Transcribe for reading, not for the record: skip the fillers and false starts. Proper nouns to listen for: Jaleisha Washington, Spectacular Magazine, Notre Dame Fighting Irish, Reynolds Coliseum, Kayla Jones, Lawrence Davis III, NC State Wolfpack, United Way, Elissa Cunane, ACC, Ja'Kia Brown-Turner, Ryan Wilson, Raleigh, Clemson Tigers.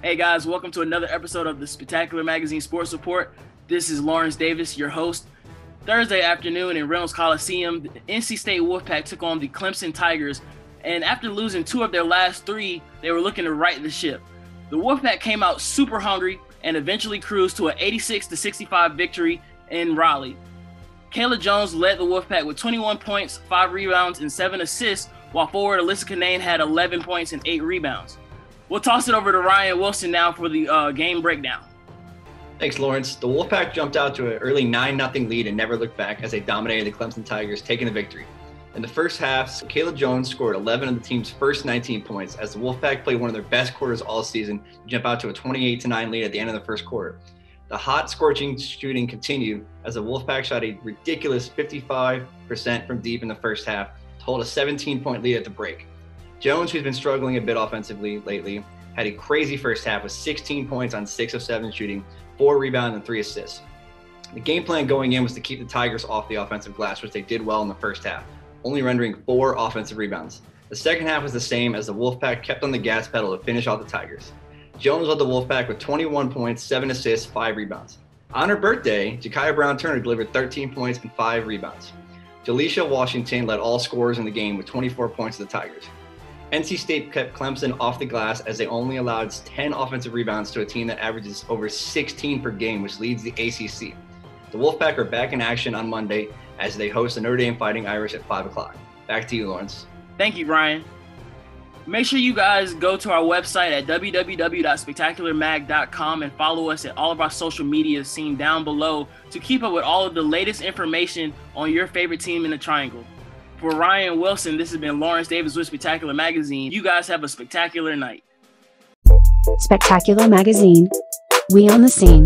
Hey guys, welcome to another episode of the Spectacular Magazine Sports Report. This is Lawrence Davis, your host. Thursday afternoon in Reynolds Coliseum, the NC State Wolfpack took on the Clemson Tigers, and after losing two of their last three, they were looking to right the ship. The Wolfpack came out super hungry and eventually cruised to an 86-65 victory in Raleigh. Kayla Jones led the Wolfpack with 21 points, 5 rebounds, and 7 assists, while forward Elissa Cunane had 11 points and 8 rebounds. We'll toss it over to Ryan Wilson now for the game breakdown. Thanks, Lawrence. The Wolfpack jumped out to an early 9-0 lead and never looked back as they dominated the Clemson Tigers, taking the victory. In the first half, Kayla Jones scored 11 of the team's first 19 points as the Wolfpack played one of their best quarters all season to jump out to a 28-9 lead at the end of the first quarter. The hot, scorching shooting continued as the Wolfpack shot a ridiculous 55% from deep in the first half to hold a 17-point lead at the break. Jones, who's been struggling a bit offensively lately, had a crazy first half with 16 points on 6 of 7 shooting, 4 rebounds, and 3 assists. The game plan going in was to keep the Tigers off the offensive glass, which they did well in the first half, only rendering 4 offensive rebounds. The second half was the same as the Wolfpack kept on the gas pedal to finish off the Tigers. Jones led the Wolfpack with 21 points, 7 assists, 5 rebounds. On her birthday, Ja'Kia Brown-Turner delivered 13 points and 5 rebounds. Jaleisha Washington led all scorers in the game with 24 points to the Tigers. NC State kept Clemson off the glass as they only allowed 10 offensive rebounds to a team that averages over 16 per game, which leads the ACC. The Wolfpack are back in action on Monday as they host the Notre Dame Fighting Irish at 5 o'clock. Back to you, Lawrence. Thank you, Ryan. Make sure you guys go to our website at www.spectacularmag.com and follow us at all of our social media seen down below to keep up with all of the latest information on your favorite team in the Triangle. For Ryan Wilson, this has been Lawrence Davis with Spectacular Magazine. You guys have a spectacular night. Spectacular Magazine. We on the scene.